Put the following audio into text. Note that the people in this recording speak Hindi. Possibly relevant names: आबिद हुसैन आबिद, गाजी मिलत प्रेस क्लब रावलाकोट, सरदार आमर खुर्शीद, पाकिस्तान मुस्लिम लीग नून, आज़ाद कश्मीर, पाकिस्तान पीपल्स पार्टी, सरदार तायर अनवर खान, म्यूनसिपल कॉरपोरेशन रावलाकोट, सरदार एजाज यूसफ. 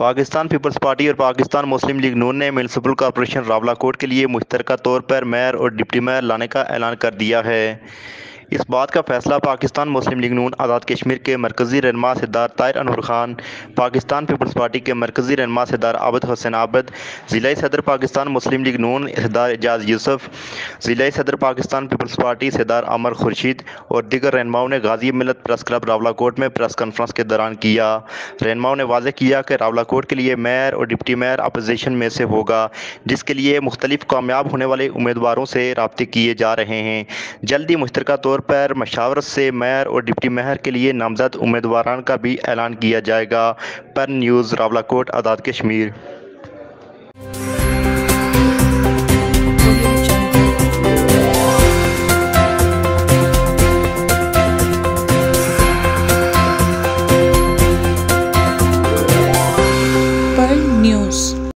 पाकिस्तान पीपल्स पार्टी और पाकिस्तान मुस्लिम लीग नून ने म्यूनसिपल कॉरपोरेशन रावलाकोट के लिए मुश्तरका तौर पर मेयर और डिप्टी मेयर लाने का ऐलान कर दिया है। इस बात का फैसला पाकिस्तान मुस्लिम लीग नून आज़ाद कश्मीर के मरकज़ी रहनुमा सरदार तायर अनवर खान, पाकिस्तान पीपल्स पार्टी के मरकज़ी रहनुमा सरदार आबिद हुसैन आबिद, ज़िला सदर पाकिस्तान मुस्लिम लीग नून सरदार एजाज यूसफ, ज़िला सदर पाकिस्तान पीपल्स पार्टी सरदार आमर खुर्शीद और दीगर रहनुमाओं ने गाजी मिलत प्रेस क्लब रावलाकोट में प्रेस कॉन्फ्रेंस के दौरान किया। रहनुमाओं ने वाज़ेह किया कि रावलाकोट के लिए मेयर और डिप्टी मेयर अपोजिशन में से होगा, जिसके लिए मुख्तलिफ कामयाब होने वाले उम्मीदवारों से राब्ते किए जा रहे हैं। जल्दी मुश्तरका तौर पर मशावरत से मेयर और डिप्टी मेयर के लिए नामजद उम्मीदवारान का भी ऐलान किया जाएगा। पर न्यूज़ रावलाकोट आज़ाद कश्मीर।